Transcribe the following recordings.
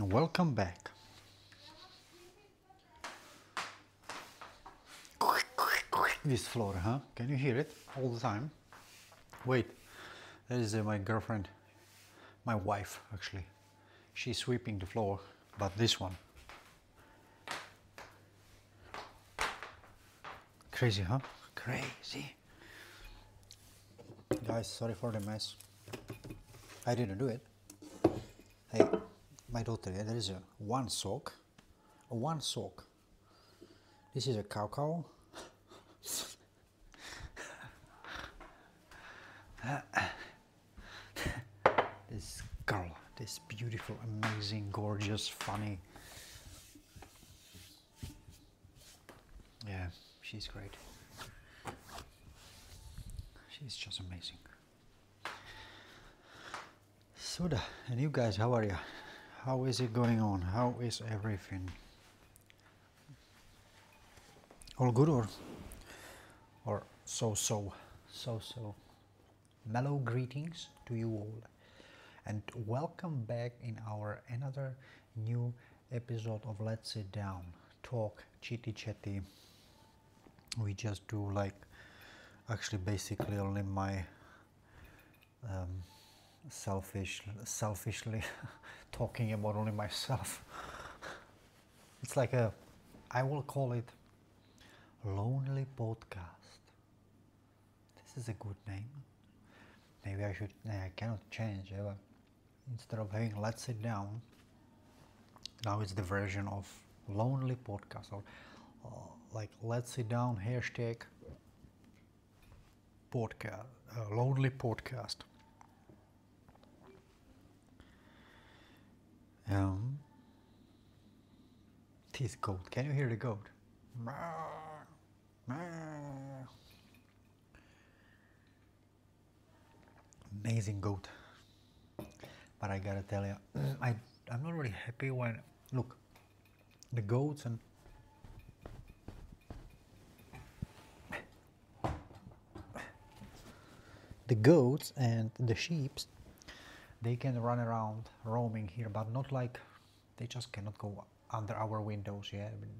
Welcome back. This floor, huh? Can you hear it all the time? Wait, that is my girlfriend, my wife actually. She's sweeping the floor, but this one. Crazy, huh? Crazy. Guys, sorry for the mess. I didn't do it. Hey, my daughter, there is a one sock. This is a cow. This girl, this beautiful, amazing, gorgeous, funny. Yeah, she's great. She's just amazing. Suda, and you guys, how are you? How is it going on? How is everything? All good or so? Mellow greetings to you all, and welcome back in our another new episode of Let's Sit Down, talk, chitty chatty. We just do like actually basically only my selfishly talking about only myself. It's like a, I will call it lonely podcast. This is a good name. Maybe I should, I cannot change ever. Instead of having Let's Sit Down, now it's the version of lonely podcast, or like Let's Sit Down hashtag podcast, lonely podcast. This goat, can you hear the goat? Amazing goat. But I gotta tell you, I'm not really happy when, look, the goats and the sheep, they can run around roaming here, but not like, they just cannot go under our windows. Yeah, I mean,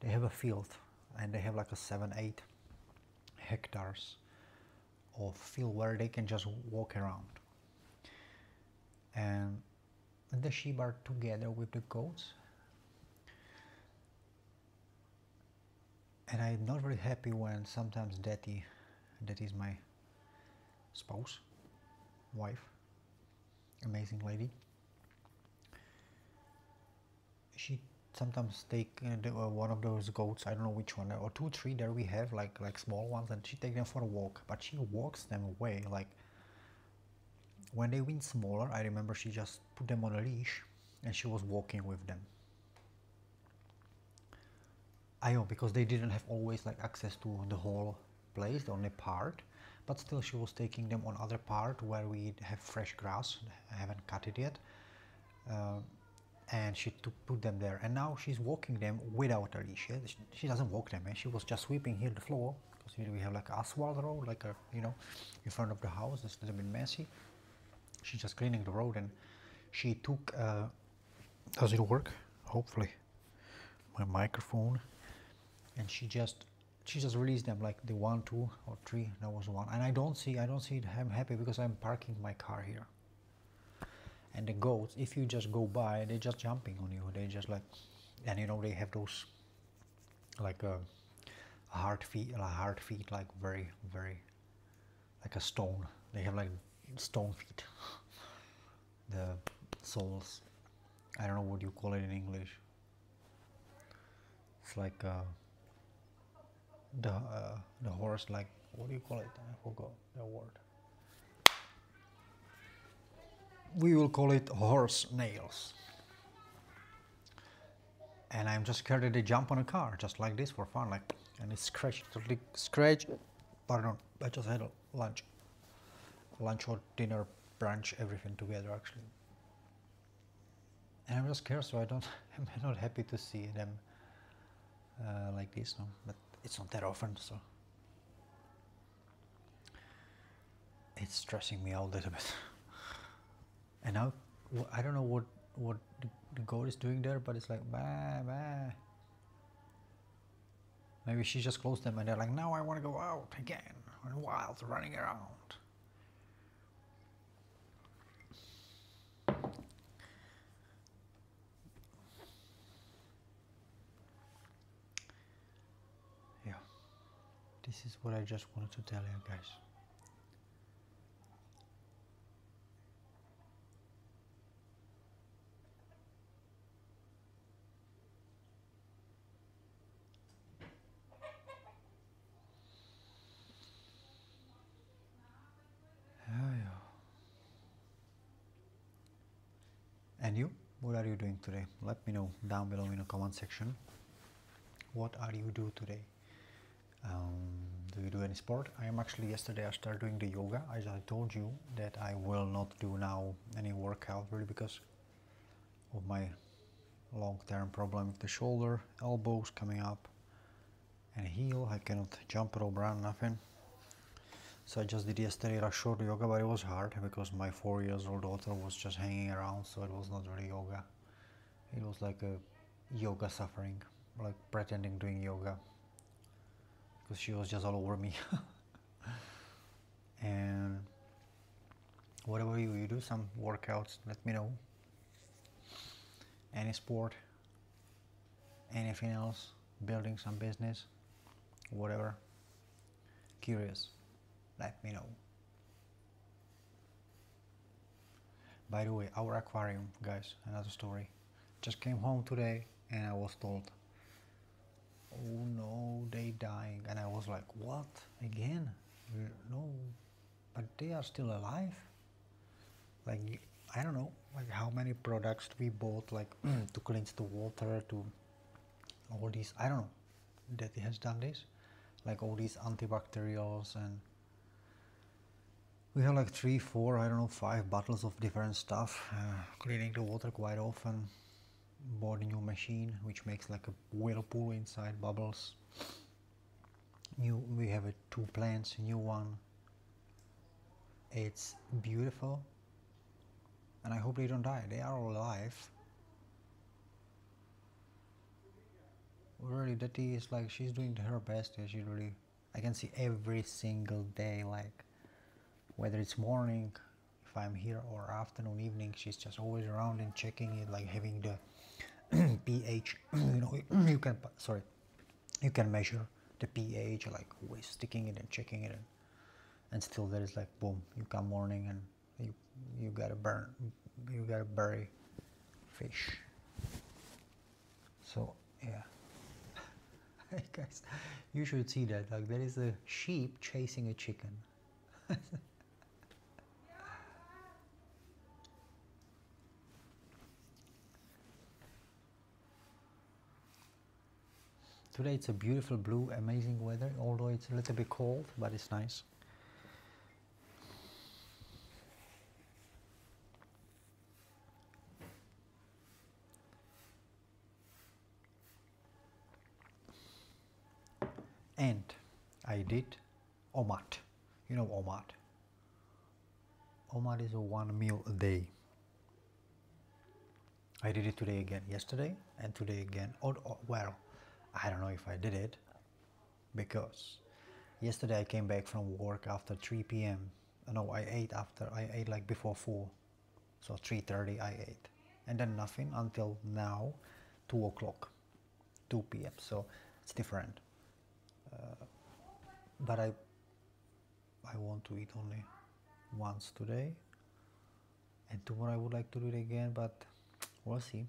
they have a field and they have like a 7-8 hectares of field where they can just walk around, and the sheep are together with the goats, and I'm not really happy when sometimes Daddy, that is my spouse, wife, amazing lady, she sometimes take one of those goats, I don't know which one, or 2, 3 there we have, like small ones, and she take them for a walk, but she walks them away. Like when they went smaller, I remember she just put them on a leash and she was walking with them. I know, because they didn't have always like access to the whole place, the only part, but still she was taking them on other part where we have fresh grass, I haven't cut it yet. And she put them there, and now she's walking them without a leash. She doesn't walk them, and she was just sweeping here the floor, because here we have like asphalt road, like a, you know, in front of the house. It's a little bit messy. She's just cleaning the road, and she took. Does it work? Hopefully, my microphone. And she just released them like the 1, 2, or 3. That was one, and I don't see it. I'm happy because I'm parking my car here. And the goats, if you just go by, they're just jumping on you. They just like, and you know, they have those like hard feet, like very, very, like a stone. They have like stone feet. The soles. I don't know what you call it in English. It's like the horse. Like, what do you call it? I forgot the word. We will call it horse nails. And I'm just scared that they jump on a car just like this for fun, like, and it's scratched, totally scratched. Pardon, I just had a lunch or dinner, brunch, everything together actually. And I'm just scared, so I'm not happy to see them like this, no? But it's not that often, so it's stressing me out a little bit. And now, I don't know what the goat is doing there, but it's like bah, bah. Maybe she just closed them and they're like, now I want to go out again and wild running around. Yeah, this is what I just wanted to tell you guys. And you, what are you doing today? Let me know down below in the comment section. What are you doing today? Do you do any sport? I am actually, yesterday I started doing the yoga. As I told you that I will not do now any workout really because of my long-term problem with the shoulder, elbows coming up and heel. I cannot jump rope, run, nothing. So I just did yesterday a short yoga, but it was hard because my 4-year-old daughter was just hanging around, so it was not really yoga. It was like a yoga suffering, like pretending doing yoga, because she was just all over me. And what about you? You do some workouts? Let me know. Any sport? Anything else? Building some business? Whatever. Curious. Let me know. By the way, our aquarium, guys, another story. Just came home today and I was told, oh no, they dying. And I was like, what? Again? No. But they are still alive? Like, I don't know, like how many products we bought, like to cleanse the water, to all these, I don't know, that has done this. Like all these antibacterials, and we have like 3, 4, I don't know, 5 bottles of different stuff, cleaning the water quite often. Bought a new machine which makes like a whirlpool inside, bubbles. We have 2 plants, new one. It's beautiful. And I hope they don't die. They are all alive. Really, Dati is like, she's doing her best. Yeah, she really, I can see every single day, like, whether it's morning, if I'm here, or afternoon, evening, she's just always around and checking it, like having the pH, you know, you can, sorry, you can measure the pH, like always sticking it and checking it, and still there is like, boom, you come morning and you gotta burn, you gotta bury fish. So, yeah. Hey guys, you should see that, like there is a sheep chasing a chicken. Today it's a beautiful blue, amazing weather, although it's a little bit cold, but it's nice. And I did omat. You know omat? Omat is a 1 meal a day. I did it today again, yesterday and today again. Oh, well, I don't know if I did it because yesterday I came back from work after 3 p.m. No, I ate after, I ate like before 4, so 3:30 I ate, and then nothing until now, 2 o'clock, 2 p.m. So it's different. But I want to eat only once today, and tomorrow I would like to do it again, but we'll see.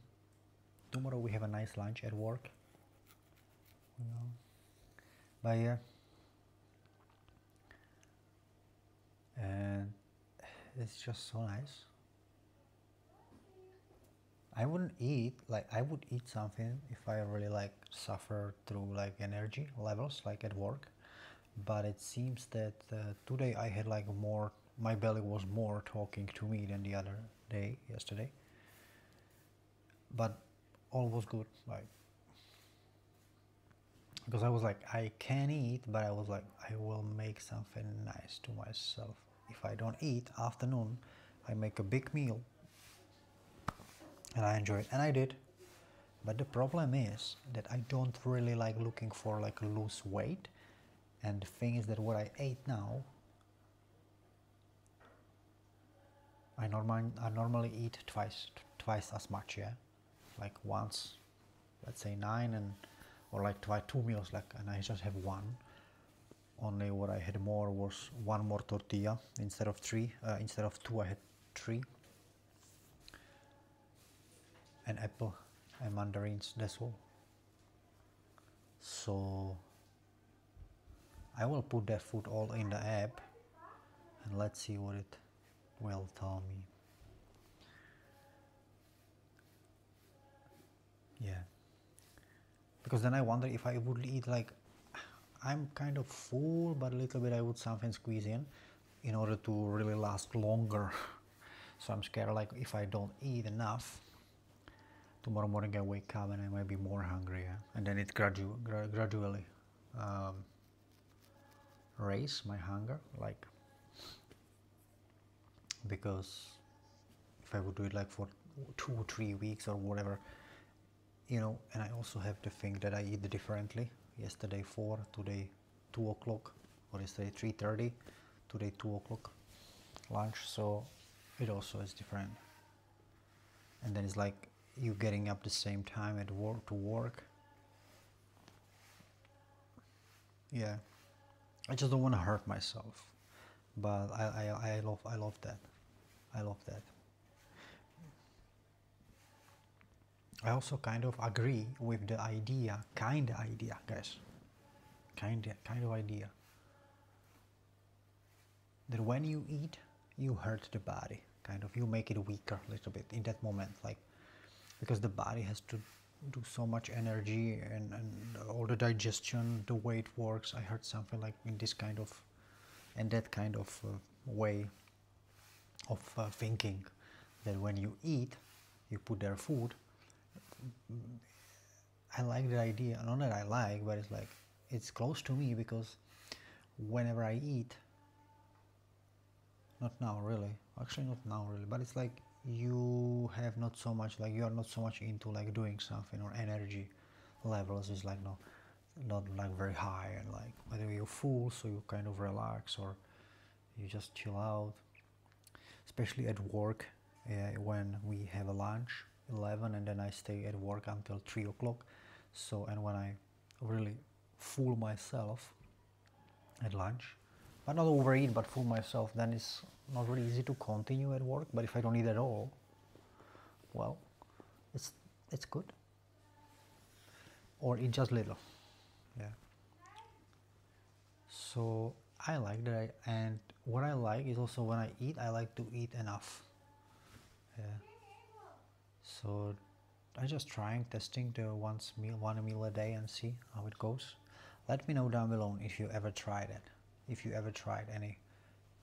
Tomorrow we have a nice lunch at work. No. But yeah, and it's just so nice. I wouldn't eat, like I would eat something if I really like suffer through like energy levels like at work, but it seems that today I had like more, my belly was more talking to me than the other day, yesterday, but all was good, like. Because I was like, I can eat, but I was like, I will make something nice to myself. If I don't eat afternoon, I make a big meal and I enjoyed, and I did. But the problem is that I don't really like looking for like lose weight, and the thing is that what I ate now, I normally eat twice as much, yeah, like once, let's say 9, and or like twice 2 meals, like, and I just have one. Only what I had more was one more tortilla instead of 3. Instead of 2, I had 3. And apple and mandarins, that's all. So I will put that food all in the app and let's see what it will tell me. Yeah, because then I wonder if I would eat, like, I'm kind of full, but a little bit I would something squeeze in order to really last longer. So I'm scared, like, if I don't eat enough, tomorrow morning I wake up and I might be more hungry, yeah? And then it gradually raise my hunger, like, because if I would do it like for 2 or 3 weeks or whatever, you know. And I also have to think that I eat differently. Yesterday 4, today 2 o'clock, or yesterday 3:30, today 2 o'clock lunch. So it also is different. And then it's like you getting up the same time at work to work. Yeah, I just don't want to hurt myself, but I love that. I also kind of agree with the idea, guys, that when you eat, you hurt the body, kind of, you make it weaker a little bit in that moment, like, because the body has to do so much energy and all the digestion, the way it works. I heard something like in this kind of, and that kind of way of thinking, that when you eat, you put their food. I like the idea, not that I like, but it's like, it's close to me, because whenever I eat, not now really, but it's like you have not so much, like, you are not so much into like doing something, or energy levels is like not like very high, and like whether you're full, so you kind of relax or you just chill out, especially at work. When we have a lunch 11, and then I stay at work until 3 o'clock, so, and when I really fool myself at lunch, but not overeat, but fool myself, then it's not really easy to continue at work. But if I don't eat at all, well, it's good, or eat just little, yeah. So I like that, and what I like is also when I eat, I like to eat enough, yeah. So I just testing the one meal a day and see how it goes. Let me know down below if you ever tried it, if you ever tried any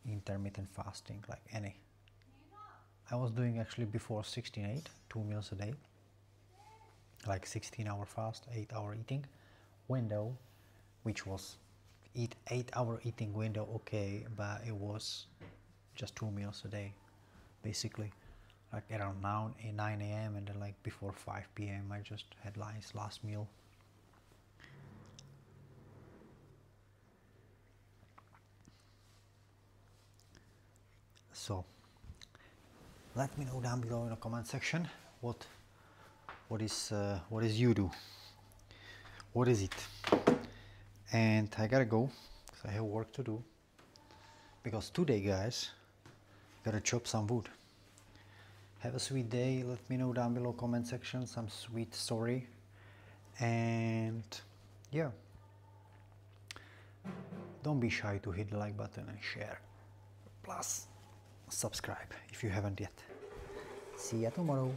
intermittent fasting, like any. I was doing actually before 16-8, 2 meals a day, like 16-hour fast, 8-hour eating window, which was 8-hour eating window, okay, but it was just 2 meals a day, basically. Like around 9 a.m. and then like before 5 p.m. I just had last meal. So let me know down below in the comment section what is you do, what is it. And I gotta go because I have work to do, because today, guys, gotta chop some wood. Have a sweet day. Let me know down below comment section some sweet story, and yeah, don't be shy to hit the like button and share, plus subscribe if you haven't yet. See ya tomorrow.